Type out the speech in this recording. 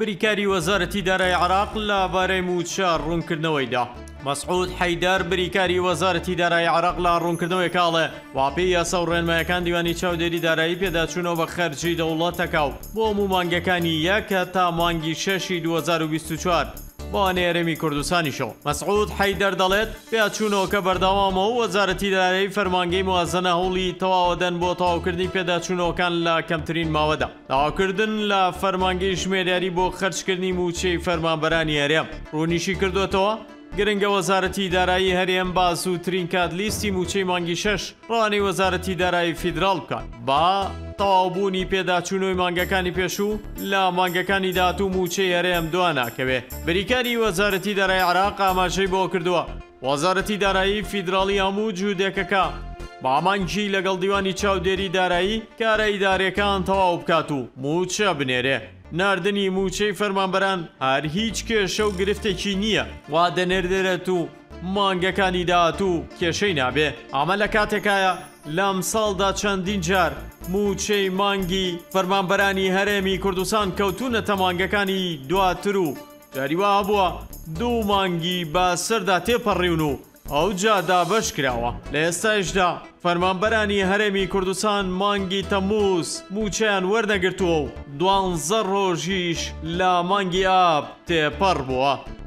بریکاری وەزارەتی دارای عێراق لەبارەی موچە ڕوونکردنەوەیدا. مەسعود حەیدەر بریکاری وەزارەتی دارای عێراق لە ڕوونکردنەوەی کاڵێ واپێی یاسا و ڕێنماییەکان دیوانی چاودێری دارایی پێداچوونەوە بە خەرجی دەوڵەتەکاو بۆ هەموو مانگەکانی 1 تا مانگی 6ی 2024 بۆ نێرەمی کوردستانیشەوە. مەسعود حەیدەر دەڵێت پێداچوونەوەکە بەردەوامەوە وەزارەتی دارایی فەرمانگەی موازنە هەوڵی تەواوەدەن بۆ تەواوکردنی پێداچوونەوەکان لە کەمترین ماوەدا. تەواوکردن لە فەرمانگەی ژمێریاری بۆ خەرجکردنی موچەی فەرمانبەرانی هەرێم ڕوونیشی کردوێتەوە. گرنگە وەزارەتی دارایی هەرێم با سووترین کادلیستی موچەی مانگی 6 ڕوانەی وەزارەتی دارایی فیدراڵ بکات با تەواوبوونی پێداچوونەوەی مانگەکانی پێشوو لە مانگەکانی داهاتوو موچەی هەرێم دواناکەوێت. بریکاری وەزارەتی دارایی عێراق ئاماژەی بۆ کردووە وەزارەتی دارایی فیدراڵی هەموو جوودێکەکە بامانجی لەگەڵ دیوانی چاودێری دارایی کارە ئیدارەکان تەواو بکات و موچە بنێرێ. ناردنی موچەی فەرمانبەران هەر هیچ کێشە و گرفتێکی نییە وا دەنێردرێت و مانگەکانی داهاتوو کێشەی نابێ. ئەمە لە کاتێکایە لەم ساڵدا چەندین جار موچەی مانگی فەرمانبەرانی هەرێمی کوردستان کەوتونەتە مانگەکانی دواتر و جاریوا بووە دوو مانگی بەسەردا تێپەڕیون و ئەوجا دابەش کراوە. لە ئێستایشدا فەرمانبەرانی هەرێمی کوردستان مانگی تەمموز موچەیان وەرنەگرتووە و 12 ڕۆژیش لە مانگی ئاب تێپەڕ بووە.